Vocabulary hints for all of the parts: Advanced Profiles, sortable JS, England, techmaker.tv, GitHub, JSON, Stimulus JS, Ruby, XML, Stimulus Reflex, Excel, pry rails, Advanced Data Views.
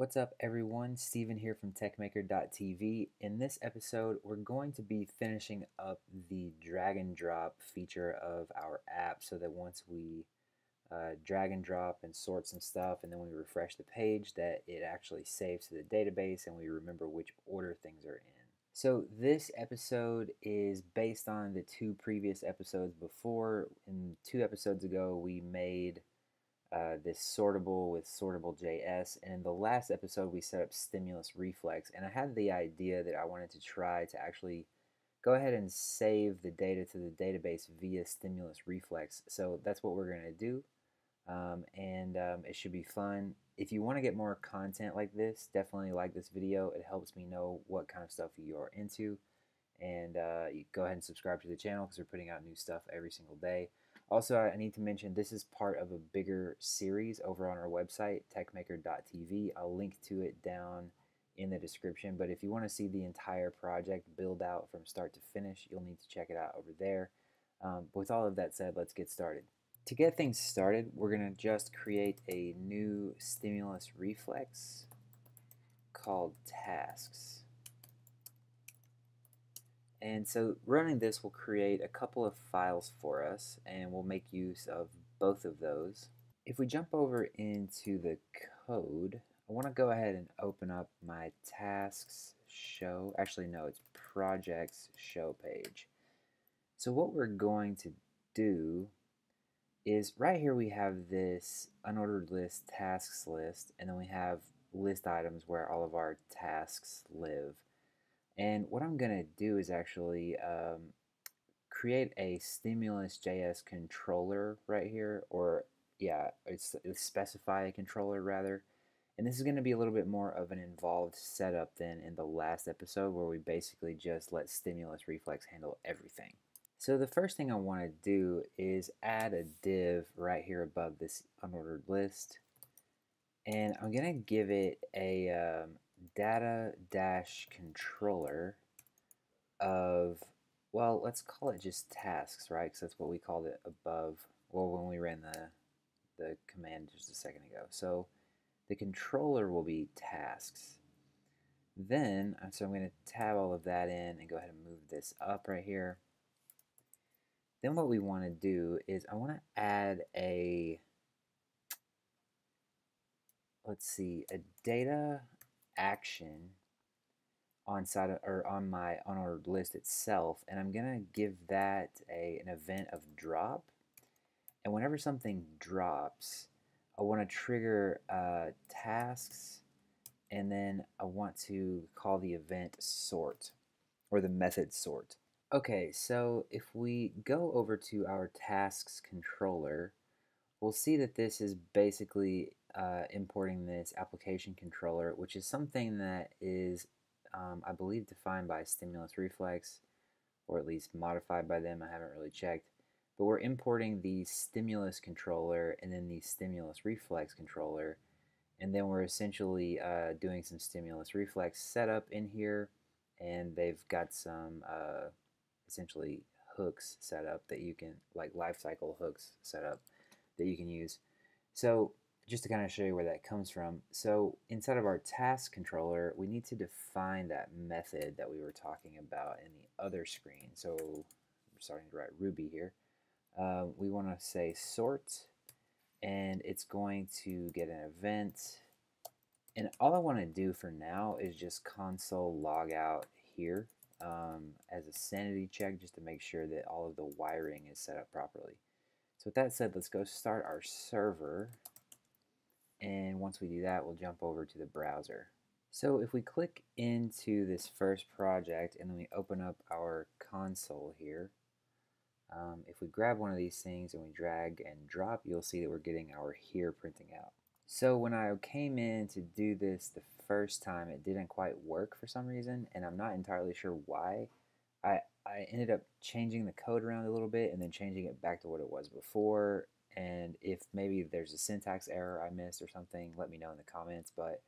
What's up everyone, Steven here from techmaker.tv. In this episode, we're going to be finishing up the drag and drop feature of our app so that once we drag and drop and sort some stuff and then we refresh the page that it actually saves to the database and we remember which order things are in. So this episode is based on the two previous episodes before. In two episodes ago, we made this sortable with sortable JS, and in the last episode we set up Stimulus Reflex, and I had the idea that I wanted to try to actually go ahead and save the data to the database via Stimulus Reflex. So that's what we're going to do, it should be fun. If you want to get more content like this, definitely like this video. It helps me know what kind of stuff you're into, and you go ahead and subscribe to the channel because we're putting out new stuff every single day. Also, I need to mention this is part of a bigger series over on our website, techmaker.tv. I'll link to it down in the description, but if you want to see the entire project build out from start to finish, you'll need to check it out over there. With all of that said, let's get started. To get things started, we're going to just create a new stimulus reflex called tasks. And so running this will create a couple of files for us, and we'll make use of both of those. If we jump over into the code, I want to go ahead and open up my tasks show. Actually, no, it's projects show page. So what we're going to do is right here we have this unordered list tasks list, and then we have list items where all of our tasks live. And what I'm going to do is actually create a Stimulus JS controller right here, or yeah, it's specify a controller rather. And this is going to be a little bit more of an involved setup than in the last episode where we basically just let Stimulus Reflex handle everything. So the first thing I want to do is add a div right here above this unordered list. And I'm going to give it a data-controller of, well, let's call it just tasks, right? Because that's what we called it above, well, when we ran the command just a second ago. So the controller will be tasks. Then, so I'm going to tab all of that in and go ahead and move this up right here. Then what we want to do is I want to add a, let's see, a data action on my unordered list itself, and I'm gonna give that an event of drop, and whenever something drops I want to trigger tasks, and then I want to call the event sort, or the method sort. Okay, so if we go over to our tasks controller, we'll see that this is basically importing this application controller, which is something that is, I believe, defined by Stimulus Reflex, or at least modified by them. I haven't really checked. But we're importing the stimulus controller and then the stimulus reflex controller. And then we're essentially doing some stimulus reflex setup in here. And they've got some essentially hooks set up that you can, like lifecycle hooks set up that you can use. So just to kind of show you where that comes from, so inside of our task controller we need to define that method that we were talking about in the other screen. So we're starting to write Ruby here. We want to say sort, and it's going to get an event, and all I want to do for now is just console log out here as a sanity check, just to make sure that all of the wiring is set up properly. So with that said, let's go start our server. And once we do that, we'll jump over to the browser. So if we click into this first project and then we open up our console here, if we grab one of these things and we drag and drop, you'll see that we're getting our here printing out. So when I came in to do this the first time, it didn't quite work for some reason, and I'm not entirely sure why. I ended up changing the code around a little bit and then changing it back to what it was before. And if maybe there's a syntax error I missed or something, let me know in the comments, but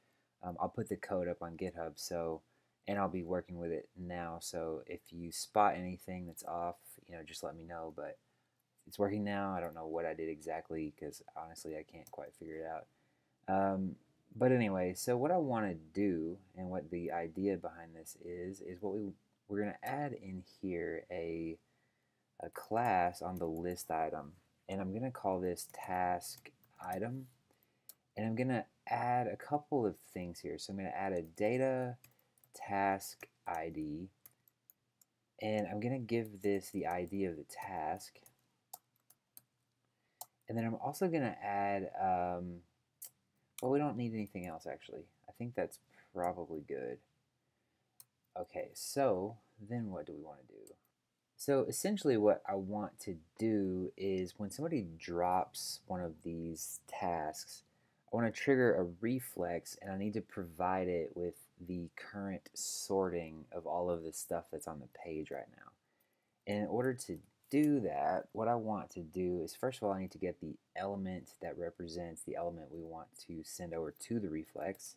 I'll put the code up on GitHub, so, and I'll be working with it now, so if you spot anything that's off, you know, just let me know. But it's working now. I don't know what I did exactly because honestly I can't quite figure it out, But anyway, so what I want to do and what the idea behind this is what we're going to add in here a class on the list item. And I'm going to call this task item. And I'm going to add a couple of things here. So I'm going to add a data task ID. And I'm going to give this the ID of the task. And then I'm also going to add, well, we don't need anything else, actually. I think that's probably good. Okay, so then what do we want to do? So essentially what I want to do is when somebody drops one of these tasks, I want to trigger a reflex, and I need to provide it with the current sorting of all of the stuff that's on the page right now. And in order to do that, what I want to do is, first of all, I need to get the element that represents the element we want to send over to the reflex.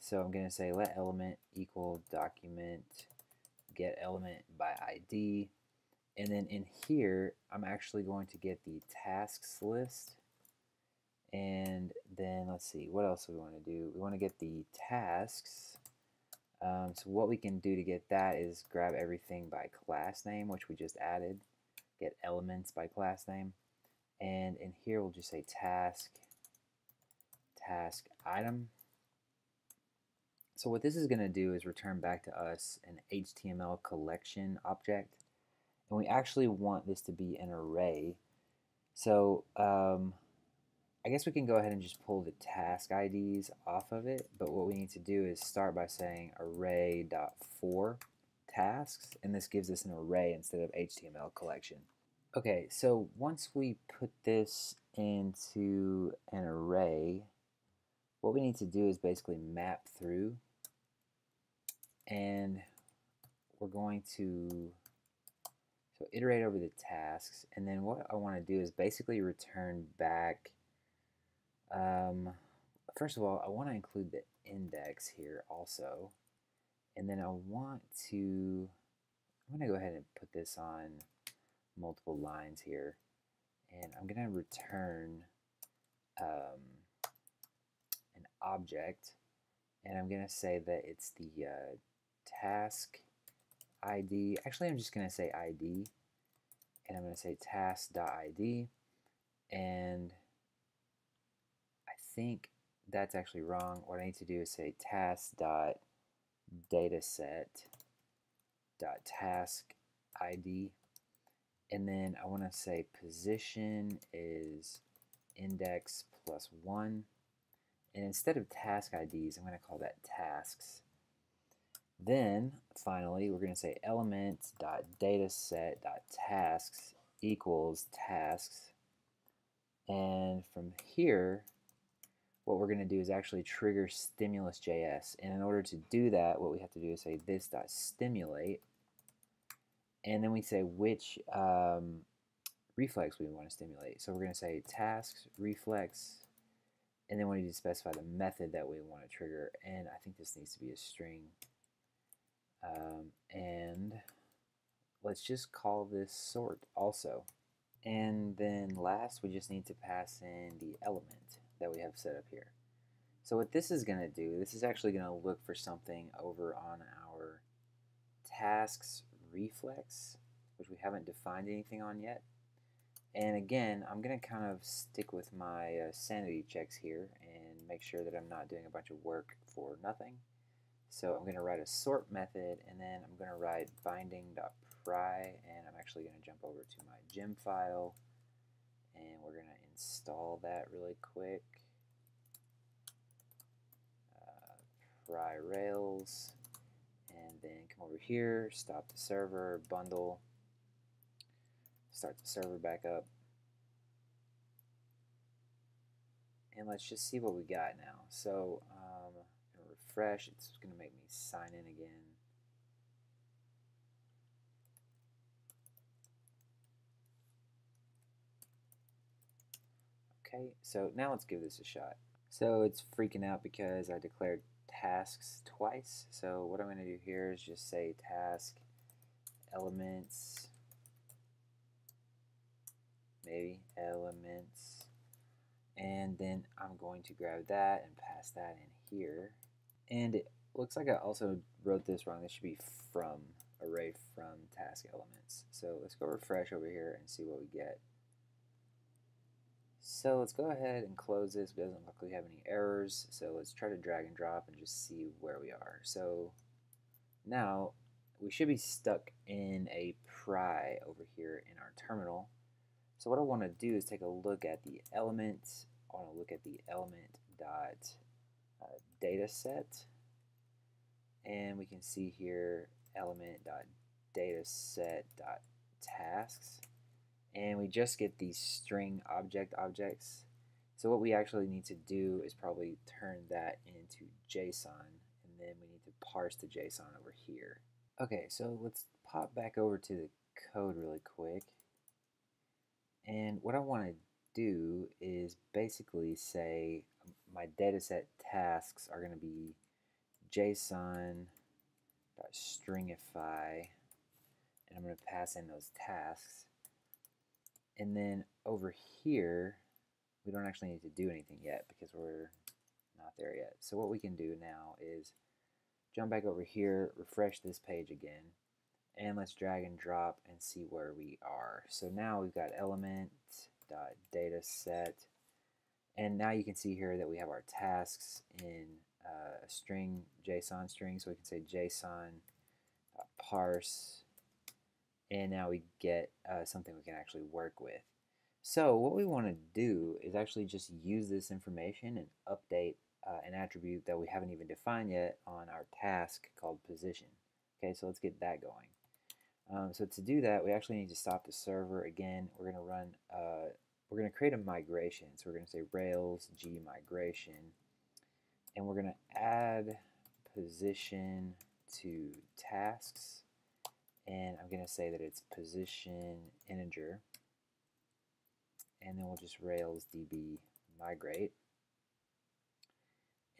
So I'm going to say let element equal document get element by ID, and then in here I'm actually going to get the tasks list, and then let's see what else we want to do. We want to get the tasks. So what we can do to get that is grab everything by class name, which we just added. Get elements by class name, and in here we'll just say task item. So what this is going to do is return back to us an HTML collection object, and we actually want this to be an array. So I guess we can go ahead and just pull the task IDs off of it, but what we need to do is start by saying array.for tasks, and this gives us an array instead of HTML collection. Okay, so once we put this into an array, what we need to do is basically map through, and we're going to iterate over the tasks, and then what I want to do is basically return back, first of all, I want to include the index here also, and then I'm going to go ahead and put this on multiple lines here, and I'm going to return an object, and I'm going to say that it's the task ID. Actually, I'm just going to say ID, and I'm going to say task.id, and I think that's actually wrong. What I need to do is say task.dataset.task ID, and then I want to say position is index plus 1, and instead of task IDs I'm going to call that tasks. Then finally we're going to say element.dataset.tasks equals tasks, and from here what we're going to do is actually trigger Stimulus JS, and in order to do that what we have to do is say this.stimulate, and then we say which reflex we want to stimulate. So we're going to say tasks reflex, and then we need to specify the method that we want to trigger, and I think this needs to be a string, and let's just call this sort also, and then last we just need to pass in the element that we have set up here. So what this is going to do, this is actually going to look for something over on our tasks reflex, which we haven't defined anything on yet. And again, I'm going to kind of stick with my sanity checks here and make sure that I'm not doing a bunch of work for nothing. So I'm going to write a sort method, and then I'm going to write binding.pry, and I'm actually going to jump over to my gem file, and we're going to install that really quick. Pry rails, and then come over here, stop the server, bundle, start the server back up, and let's just see what we got now. So I'm gonna refresh. It's gonna make me sign in again. Okay, so now let's give this a shot. So it's freaking out because I declared tasks twice. So what I'm going to do here is just say task elements, maybe elements, and then I'm going to grab that and pass that in here. And it looks like I also wrote this wrong. This should be from array from task elements. So let's go refresh over here and see what we get. So let's go ahead and close this. It doesn't look like we have any errors. So let's try to drag and drop and just see where we are. So now we should be stuck in a pry over here in our terminal. So what I want to do is take a look at the element. I want to look at the element dot data set, and we can see here element dot data set dot tasks, and we just get these string objects. So what we actually need to do is probably turn that into JSON, and then we need to parse the JSON over here. Okay, so let's pop back over to the code really quick. And what I want to do is basically say my dataset tasks are going to be JSON.stringify, and I'm going to pass in those tasks. And then over here, we don't actually need to do anything yet because we're not there yet. So what we can do now is jump back over here, refresh this page again, and let's drag and drop and see where we are. So now we've got element.dataset, and now you can see here that we have our tasks in a string, JSON string, so we can say JSON.parse, and now we get something we can actually work with. So what we want to do is actually just use this information and update an attribute that we haven't even defined yet on our task called position. Okay, so let's get that going. So to do that, we actually need to stop the server again. We're going to run, we're going to create a migration. So we're going to say Rails G migration, and we're going to add position to tasks, and I'm going to say that it's position integer, and then we'll just Rails DB migrate.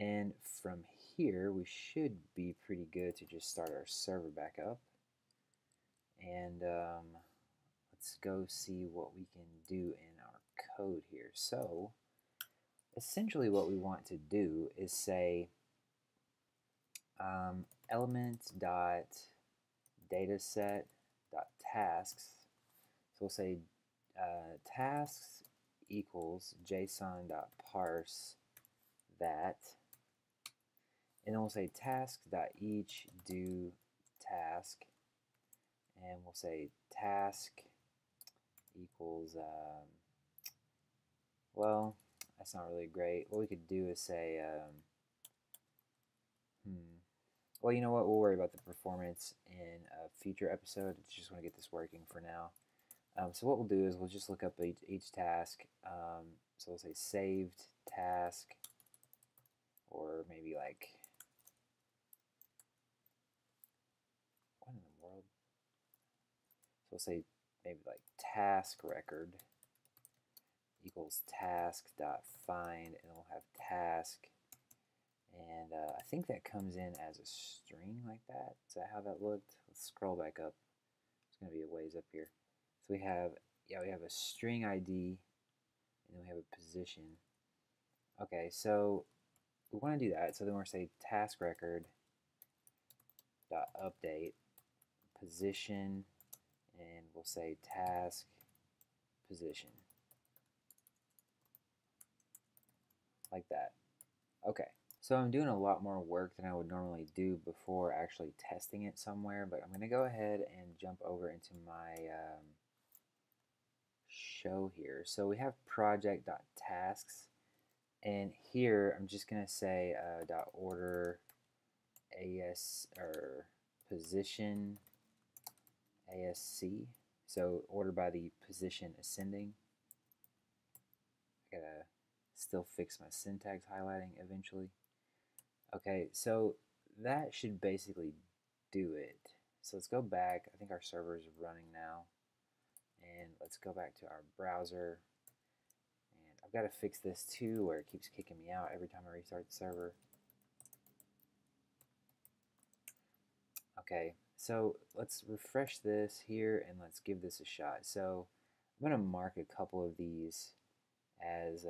And from here, we should be pretty good to just start our server back up. And let's go see what we can do in our code here. So essentially what we want to do is say element.dataset.tasks. So we'll say tasks equals JSON.parse that. And then we'll say task.each do task, and we'll say task equals, well, that's not really great. What we could do is say, well, you know what, we'll worry about the performance in a future episode. I just want to get this working for now. So what we'll do is we'll just look up each task. So we'll say saved task, or maybe like, we'll say maybe like task record equals task dot find, and we'll have task, and I think that comes in as a string like that. Is that how that looked? Let's scroll back up. It's going to be a ways up here. So we have, yeah, we have a string ID, and then we have a position. Okay, so we want to do that. So then we're going to say task record dot update position, and we'll say task position like that. Okay, so I'm doing a lot more work than I would normally do before actually testing it somewhere, but I'm going to go ahead and jump over into my show here. So we have project.tasks, and here I'm just going to say .order AS or position ASC, so order by the position ascending. I gotta still fix my syntax highlighting eventually. Okay, so that should basically do it. So let's go back. I think our server is running now, and let's go back to our browser. And I've got to fix this too, where it keeps kicking me out every time I restart the server. Okay. So let's refresh this here, and let's give this a shot. So I'm going to mark a couple of these as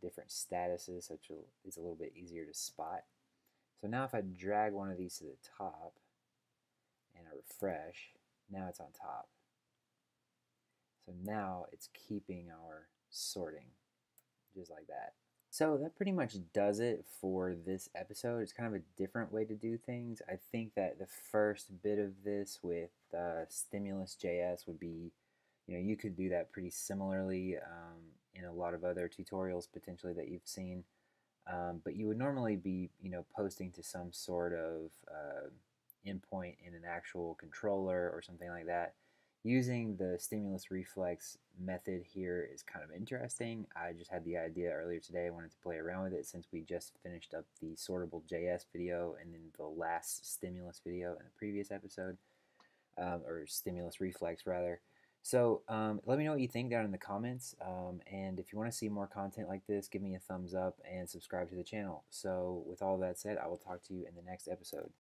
different statuses, so it's a little bit easier to spot. So now if I drag one of these to the top and I refresh, now it's on top. So now it's keeping our sorting just like that. So that pretty much does it for this episode. It's kind of a different way to do things. I think that the first bit of this with Stimulus JS would be, you know, you could do that pretty similarly in a lot of other tutorials potentially that you've seen, but you would normally be, you know, posting to some sort of endpoint in an actual controller or something like that. Using the Stimulus Reflex method here is kind of interesting. I just had the idea earlier today. I wanted to play around with it since we just finished up the sortable JS video and then the last Stimulus video in the previous episode, or Stimulus Reflex rather. So let me know what you think down in the comments. And if you want to see more content like this, give me a thumbs up and subscribe to the channel. So with all that said, I will talk to you in the next episode.